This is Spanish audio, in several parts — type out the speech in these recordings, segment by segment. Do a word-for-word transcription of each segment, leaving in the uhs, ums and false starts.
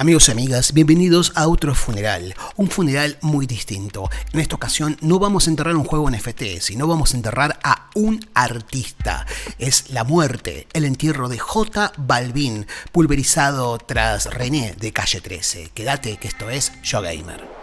Amigos y amigas, bienvenidos a otro funeral, un funeral muy distinto. En esta ocasión no vamos a enterrar un juego N F T, sino vamos a enterrar a un artista. Es la muerte, el entierro de J Balvin, pulverizado tras René de Calle trece. Quédate que esto es Yo Gamer.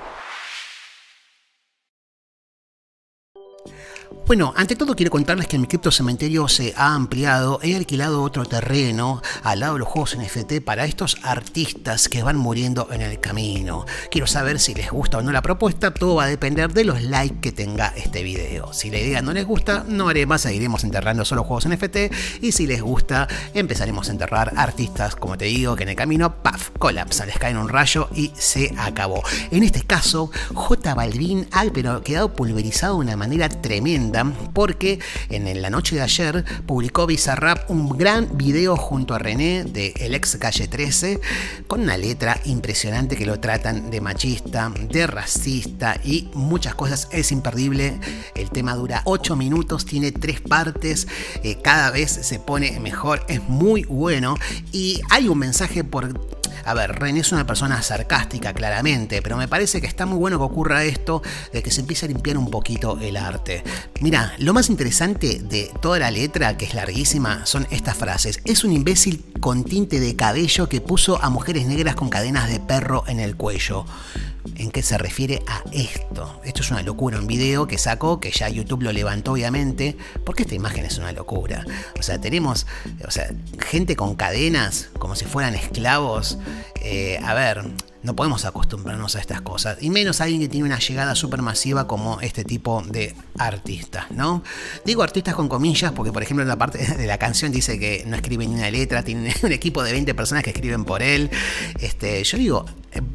Bueno, ante todo quiero contarles que mi cripto cementerio se ha ampliado, he alquilado otro terreno al lado de los juegos N F T para estos artistas que van muriendo en el camino. Quiero saber si les gusta o no la propuesta, todo va a depender de los likes que tenga este video. Si la idea no les gusta, no haré más, seguiremos enterrando solo juegos N F T, y si les gusta, empezaremos a enterrar artistas, como te digo, que en el camino, paf, colapsa, les caen un rayo y se acabó. En este caso, J Balvin ha quedado pulverizado de una manera tremenda, porque en la noche de ayer publicó Bizarrap un gran video junto a René de el ex Calle trece, con una letra impresionante que lo tratan de machista, de racista y muchas cosas. Es imperdible, el tema dura ocho minutos, tiene tres partes, eh, cada vez se pone mejor, es muy bueno y hay un mensaje por... A ver, René es una persona sarcástica, claramente, pero me parece que está muy bueno que ocurra esto, de que se empiece a limpiar un poquito el arte. Mirá, lo más interesante de toda la letra, que es larguísima, son estas frases. Es un imbécil con tinte de cabello que puso a mujeres negras con cadenas de perro en el cuello. ¿En qué se refiere a esto? Esto es una locura, un video que sacó, que ya YouTube lo levantó obviamente, porque esta imagen es una locura. O sea, tenemos o sea, gente con cadenas, como si fueran esclavos. Eh, a ver, no podemos acostumbrarnos a estas cosas, y menos alguien que tiene una llegada súper masiva como este tipo de artistas, ¿no? Digo artistas con comillas porque, por ejemplo, en la parte de la canción dice que no escribe ni una letra, tiene un equipo de veinte personas que escriben por él. Este, yo digo,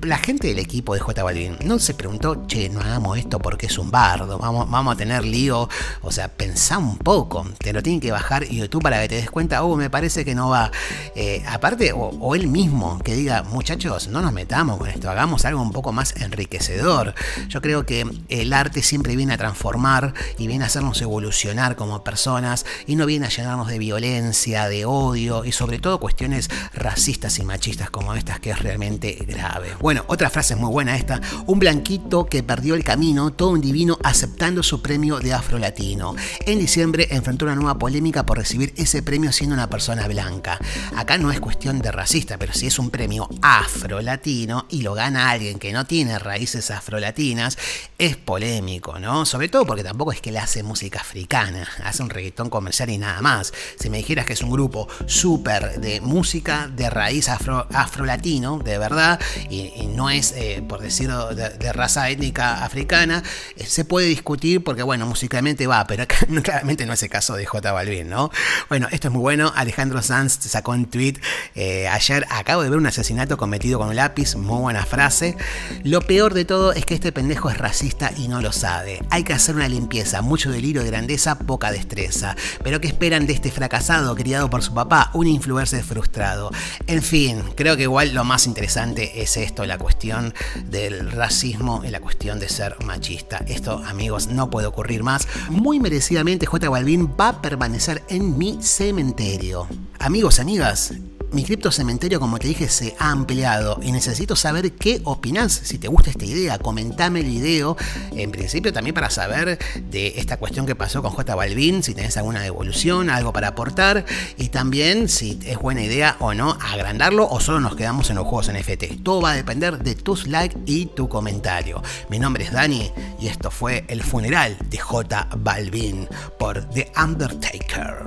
la gente del equipo de J Balvin no se preguntó, che, no hagamos esto porque es un bardo, vamos, vamos a tener lío. O sea, pensá un poco, te lo tienen que bajar YouTube para que te des cuenta, oh, me parece que no va. Eh, aparte, o, o él mismo, que diga, muchachos, no nos metamos con esto, hagamos algo un poco más enriquecedor. Yo creo que el arte siempre viene a transformar y viene a hacernos evolucionar como personas, y no viene a llenarnos de violencia, de odio y sobre todo cuestiones racistas y machistas como estas, que es realmente grave. Bueno, otra frase muy buena esta: un blanquito que perdió el camino, todo un divino aceptando su premio de afrolatino. En diciembre enfrentó una nueva polémica por recibir ese premio siendo una persona blanca. Acá no es cuestión de racista, pero si es un premio afrolatino y lo gana alguien que no tiene raíces afrolatinas, es polémico, ¿no? Sobre todo porque tampoco es que le hace música africana, hace un reggaetón comercial y nada más. Si me dijeras que es un grupo súper de música de raíz afro, afrolatino, de verdad, y, y no es, eh, por decirlo, de, de raza étnica africana, eh, se puede discutir porque, bueno, musicalmente va, pero acá, no, claramente no es el caso de J Balvin, ¿no? Bueno, esto es muy bueno. Alejandro Sanz sacó un tweet eh, ayer: acabo de ver un asesinato cometido con un lápiz, muy buena frase. Lo peor de todo es que este pendejo es racista y no lo sabe. Hay que hacer una limpieza, mucho delirio de grandeza, poca destreza. Pero ¿qué esperan de este fracasado criado por su papá? Un influencer frustrado. En fin, creo que igual lo más interesante es esto, la cuestión del racismo y la cuestión de ser machista. Esto, amigos, no puede ocurrir más. Muy merecidamente J Balvin va a permanecer en mi cementerio. Amigos, amigas, mi cripto cementerio, como te dije, se ha ampliado y necesito saber qué opinás. Si te gusta esta idea, comentame el video. En principio también para saber de esta cuestión que pasó con J Balvin, si tenés alguna devolución, algo para aportar, y también si es buena idea o no agrandarlo o solo nos quedamos en los juegos N F T. Todo va a depender de tus likes y tu comentario. Mi nombre es Dani y esto fue el funeral de J Balvin por The Undertaker.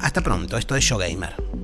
Hasta pronto, esto es Yo Gamer.